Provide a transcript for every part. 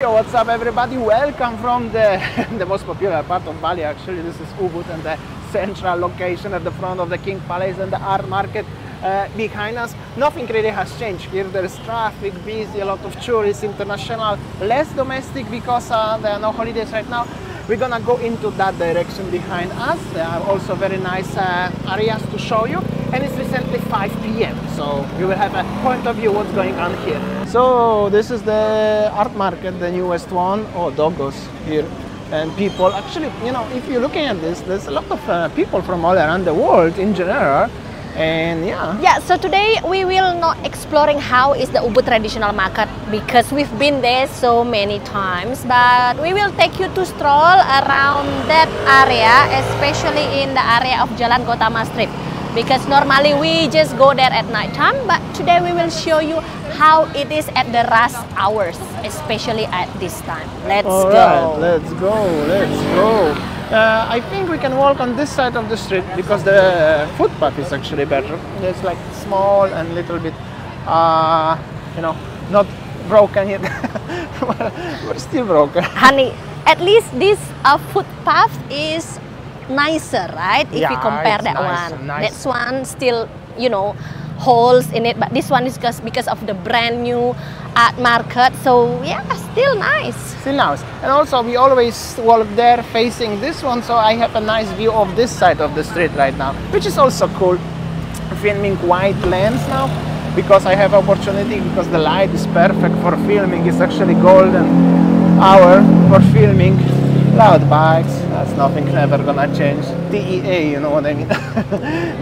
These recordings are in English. Yo, what's up everybody? Welcome from the most popular part of Bali actually. This is Ubud and the central location at the front of the King Palace and the art market behind us. Nothing really has changed here. There is traffic, busy, a lot of tourists, international, less domestic because there are no holidays right now. We're gonna go into that direction behind us. There are also very nice areas to show you. And it's recently 5 PM, so you will have a point of view what's going on here. So this is the art market, the newest one. Oh, doggos here. And people, actually, you know, if you're looking at this, there's a lot of people from all around the world in general. And yeah, so today we will not exploring how is the Ubud traditional market because we've been there so many times, but we will take you to stroll around that area, especially in the area of Jalan Gotama Street, because normally we just go there at night time, but today we will show you how it is at the rush hours, especially at this time. Let's go. I think we can walk on this side of the street because the footpath is actually better. It's like small and little bit, you know, not broken yet. We're still broken. Honey, at least this footpath is nicer, right? If you compare that one. That one still, you know, holes in it, but this one is because of the brand new art market, so yeah, still nice. And also we always walk there facing this one, so I have a nice view of this side of the street right now, which is also cool. Filming wide lens now because I have opportunity, because the light is perfect for filming. It's actually golden hour for filming. Loud bikes, that's nothing never gonna change. TEA, you know what I mean?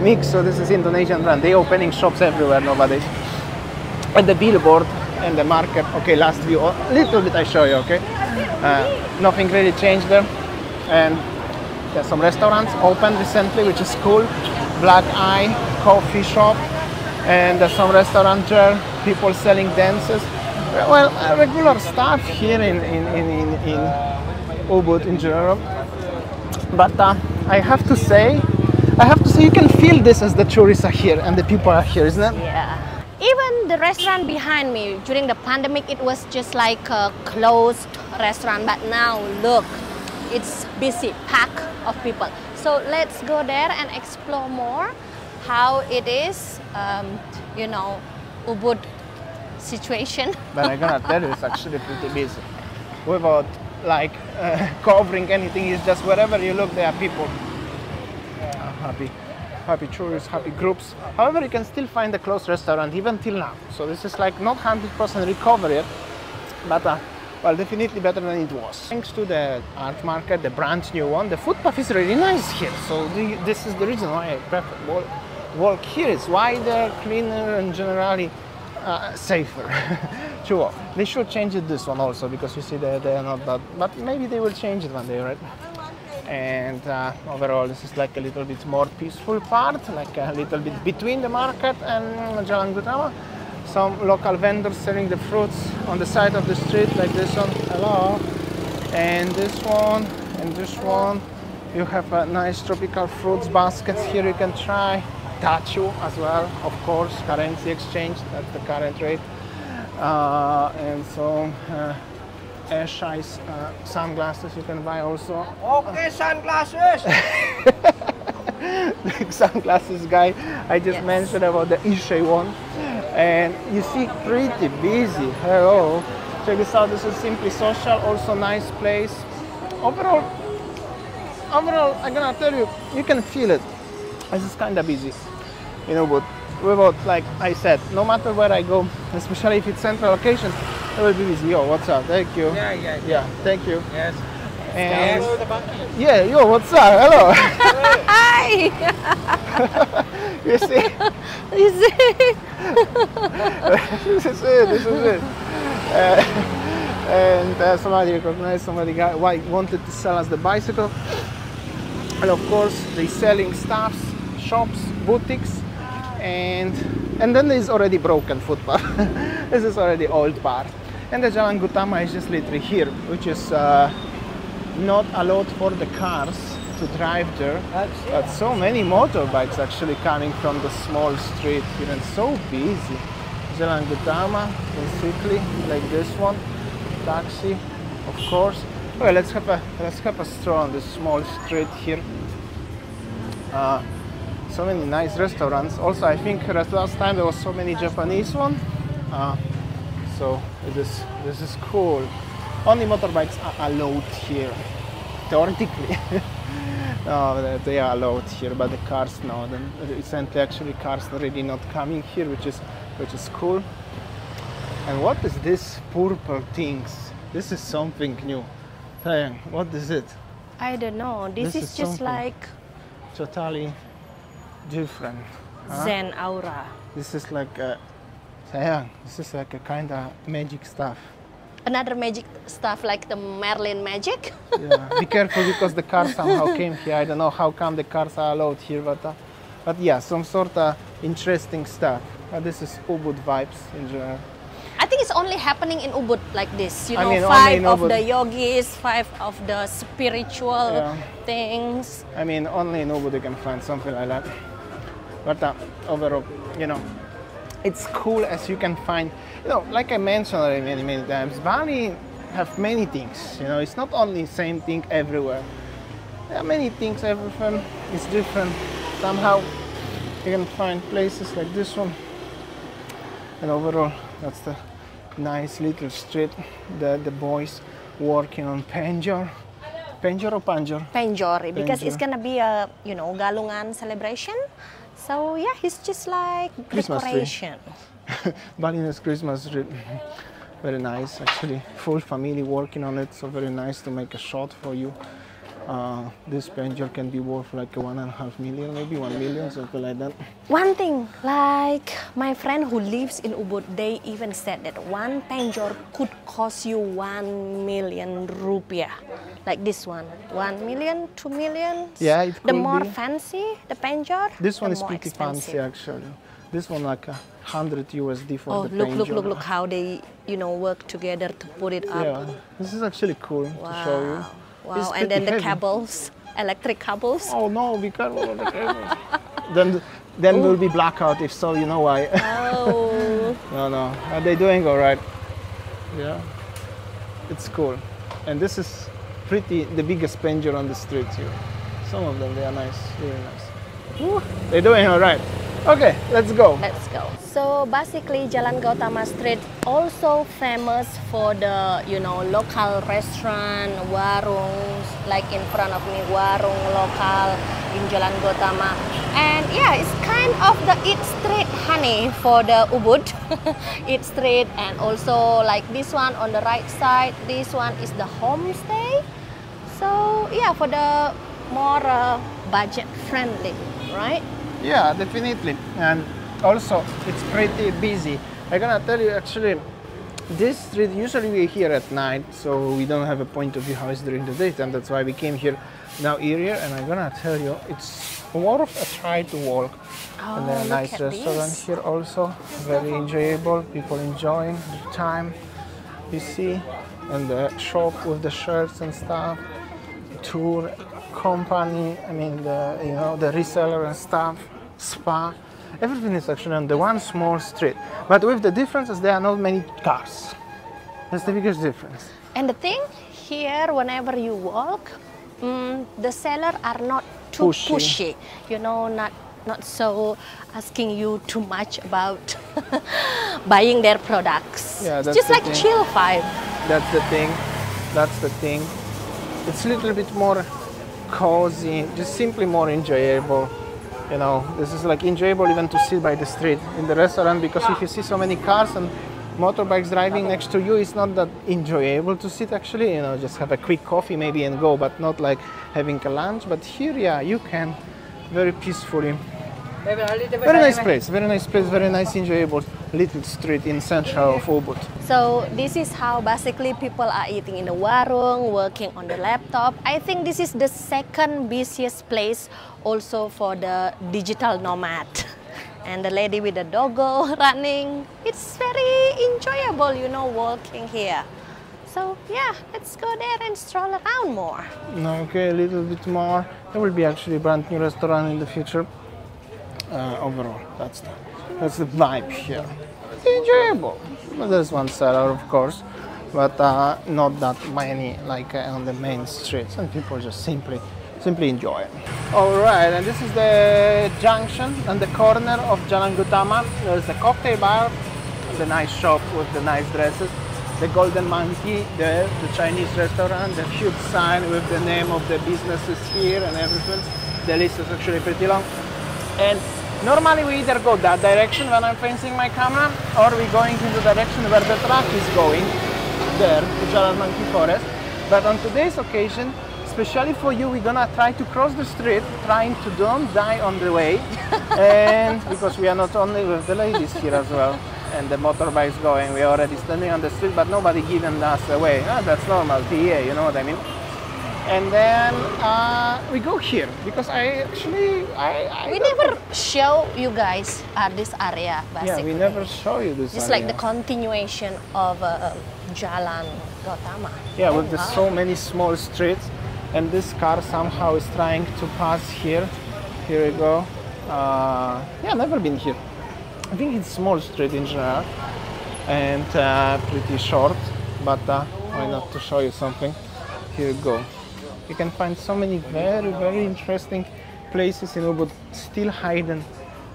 Mix, so this is Indonesian brand. They opening shops everywhere nowadays. And the billboard and the market. Okay, last view, a little bit I show you, okay? Nothing really changed there. And there's some restaurants opened recently, which is cool. Black Eye coffee shop. And there's some restaurant there, people selling dances. Well, regular stuff here in Ubud in general, but I have to say you can feel this as the tourists are here and the people are here, isn't it? Yeah. Even the restaurant behind me during the pandemic, it was just like a closed restaurant, but now look, it's busy, packed of people. So let's go there and explore more how it is, you know, Ubud situation. But I'm gonna tell you, it's actually pretty busy. Without like covering anything, is just wherever you look there are people. Happy tourists, happy groups. However, you can still find a closed restaurant even till now, so this is like not 100% recovery yet, but well, definitely better than it was. Thanks to the art market, the brand new one, the footpath is really nice here, so this is the reason why I prefer walk here. It's wider, cleaner, and generally safer. Sure, they should change it this one also, because you see they're not that, but maybe they will change it one day, right? And overall this is like a little bit more peaceful part, like a little bit between the market and Jalan Gotama. Some local vendors selling the fruits on the side of the street, like this one, hello, and this one, and this one. You have a nice tropical fruits baskets here, you can try. Tachu as well, of course, currency exchange, that's the current rate. And so Eshi's sunglasses you can buy also. Okay, sunglasses! The sunglasses guy I just mentioned about the Eshay one. And you see, pretty busy. Hello. Check this out, this is Simply Social, also nice place. Overall, I'm gonna tell you, you can feel it. This is kind of busy, you know, but without, like I said, no matter where I go, especially if it's central location, it will be busy. Yo, what's up? Thank you. Yeah, thank you. Yes. And hello, the bucket. Yeah, yo, what's up? Hello. Hi. You see? You see? This is it. And somebody recognized, somebody wanted to sell us the bicycle. And of course, they're selling stuffs, shops, boutiques, and then there's already broken footpath. This is already old part. And the Jalan Gotama is just literally here, which is not allowed for the cars to drive there. But so many motorbikes actually coming from the small street here, and so busy. Jalan Gotama, basically, like this one. taxi, of course. Well, let's have a stroll on this small street here. So many nice restaurants. Also, I think last time there was so many Japanese ones. So this is cool. Only motorbikes are allowed here, theoretically. No, they are allowed here, but the cars not. And recently, actually, cars are really not coming here, which is cool. And what is this purple things? This is something new. Taeyang, what is it? I don't know. This is just like totally different. Huh? Zen aura. This is like a Taeyang. This is like a kind of magic stuff. Another magic stuff like the Merlin magic. Yeah, be careful because the cars somehow came here. I don't know how come the cars are allowed here, but yeah, some sort of interesting stuff. This is Ubud vibes in general. I think it's only happening in Ubud like this. You know, five of the yogis, five of the spiritual things. I mean, only in Ubud you can find something like that. But overall, you know, it's cool as you can find, you know, like I mentioned already many times, Bali have many things, you know, it's not only the same thing everywhere. There are many things, everything is different. Somehow you can find places like this one. And overall, that's the nice little street that the boys working on Penjor. Penjor or Panjor? Penjor, because Penjor. It's gonna be a, you know, Galungan celebration. So yeah, it's just like Christmas decoration. Balinese Christmas tree. Very nice, actually. Full family working on it, so very nice to make a shot for you. This Penjor can be worth like 1.5 million, maybe 1 million, something like that. One thing, like my friend who lives in Ubud, they even said that one Penjor could cost you 1 million rupiah. Like this one. 1 million, 2 million. Yeah, it could. The more fancy the Penjor, this one is pretty fancy actually. This one like $100 for the Penjor. Look how they, you know, work together to put it up. Yeah, this is actually cool to show you. Wow, and then the cables, electric cables. Oh no, be careful of the cables. then we'll be blackout, if so, you know why. Oh. No, are they doing all right? Yeah, it's cool. And this is pretty, the biggest Penjor on the street here. Some of them, they are nice, really nice. Ooh. They're doing all right. Okay, let's go. Let's go. So basically, Jalan Gautama Street also famous for the, you know, local restaurant, warungs, like in front of me, warung lokal in Jalan Gautama. And yeah, it's kind of the eat street, honey, for the Ubud. Eat street, and also like this one on the right side, this one is the homestay. So yeah, for the more budget friendly, right? Yeah, definitely. And also, it's pretty busy. I'm gonna tell you, actually, this street, usually we're here at night, so we don't have a point of view how it's during the daytime. That's why we came here now earlier, and I'm gonna tell you, it's more of a try to walk. Oh, and there are nice restaurants here also, very enjoyable, people enjoying the time, you see, and the shop with the shirts and stuff, tour company, I mean, the, you know, the reseller and stuff, spa, everything is actually on the one small street. But with the differences, there are not many cars. That's the biggest difference. And the thing here, whenever you walk, the sellers are not too pushy. You know, not so asking you too much about buying their products. Yeah, that's just like thing. Chill vibe. That's the thing. That's the thing. It's a little bit more cozy, just simply more enjoyable. You know, this is like enjoyable even to sit by the street in the restaurant, because if you see so many cars and motorbikes driving next to you, it's not that enjoyable to sit actually, you know, just have a quick coffee maybe and go, but not like having a lunch. But here, yeah, you can very peacefully. Very nice place, very nice enjoyable little street in central of Ubud. So this is how basically people are eating in the warung, working on the laptop. I think this is the second busiest place also for the digital nomad. And the lady with the doggo running. It's very enjoyable, you know, walking here. So yeah, let's go there and stroll around more. Okay, a little bit more. There will be actually a brand new restaurant in the future. Overall, that's the vibe here. It's enjoyable. But there's one seller, of course, but not that many like on the main streets, and people just simply enjoy it. Alright, and this is the junction and the corner of Jalan Gautama. There's the cocktail bar, the nice shop with the nice dresses, the Golden Monkey there, the Chinese restaurant, the huge sign with the name of the businesses here and everything. The list is actually pretty long. And normally we either go that direction when I'm facing my camera, or we're going in the direction where the truck is going, there, to Jalan Monkey Forest. But on today's occasion, especially for you, we're gonna try to cross the street, trying to don't die on the way. And because we are not only with the ladies here as well, and the motorbikes going, we're already standing on the street, but nobody giving us away. Ah, that's normal, TA, you know what I mean? And then we go here, because we never show you guys this area, basically. Yeah, we never show you this area. It's like the continuation of Jalan Gautama. Yeah, with the so many small streets. And this car somehow is trying to pass here. Here we go. Yeah, never been here. I think it's small street in general, and pretty short, but why not to show you something? Here you go. You can find so many very, very interesting places in Ubud, still hidden,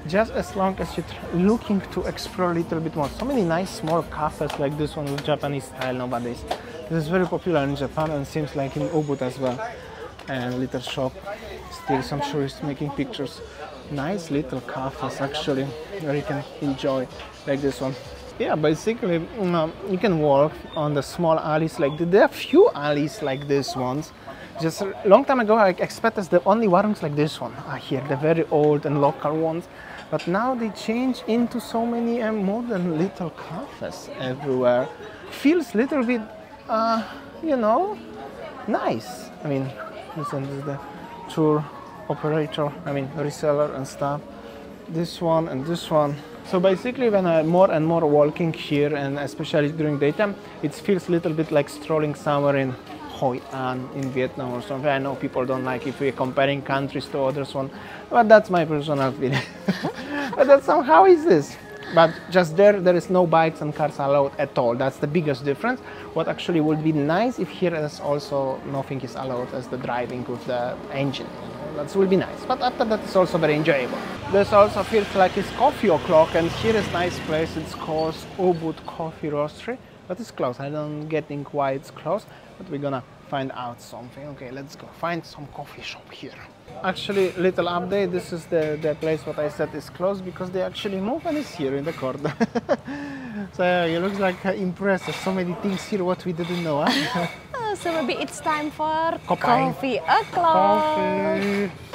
just as long as you're looking to explore a little bit more. So many nice small cafes like this one with Japanese style nowadays. This is very popular in Japan and seems like in Ubud as well. And little shop, still some tourists making pictures. Nice little cafes actually, where you can enjoy like this one. Yeah, basically you can walk on the small alleys like this. There are few alleys like this ones. Just a long time ago I expected the only warungs like this one are here, the very old and local ones. But now they change into so many modern little cafes everywhere. Feels little bit, you know, nice. I mean, listen, this is the tour operator, I mean reseller and stuff, this one and this one. So basically when I'm more and more walking here, and especially during daytime, it feels a little bit like strolling somewhere in Hoi An in Vietnam or something. I know people don't like if we're comparing countries to others one, but that's my personal feeling. But that somehow is this. But just there is no bikes and cars allowed at all. That's the biggest difference. What actually would be nice if here is also nothing is allowed as the driving with the engine. That will be nice. But after that, it's also very enjoyable. This also feels like it's coffee o'clock, and here is a nice place. It's called Ubud Coffee Roastery, but it's closed. I don't getting why it's closed, but we're gonna find out something. Okay, let's go find some coffee shop here. Actually, little update, this is the place what I said is closed because they actually move, and it's here in the corner. So it looks like impressive, so many things here what we didn't know. Huh? So maybe it's time for coffee o'clock.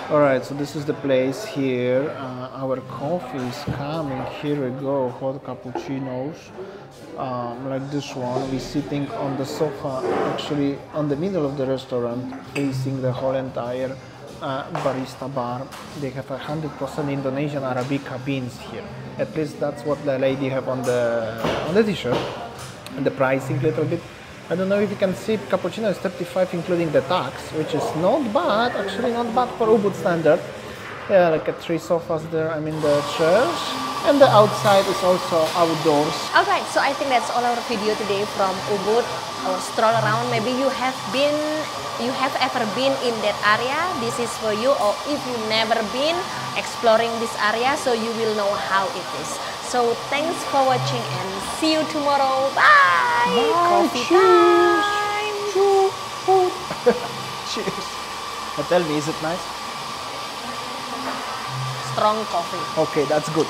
Alright, so this is the place here. Our coffee is coming. Here we go, hot cappuccinos. Like this one, we're sitting on the sofa, actually on the middle of the restaurant, facing the whole entire barista bar. They have 100% Indonesian Arabica beans here. At least that's what the lady have on the t-shirt. And the pricing little bit. I don't know if you can see, cappuccino is 35 including the tax, which is not bad, actually not bad for Ubud standard. There are like three sofas there, I mean the chairs, and the outside is also outdoors. Alright, so I think that's all our video today from Ubud, our stroll around. Maybe you have ever been in that area, this is for you, or if you've never been exploring this area, so you will know how it is. So thanks for watching and see you tomorrow. Bye! Coffee time! Cheers! Now tell me, is it nice? Strong coffee. Okay, that's good.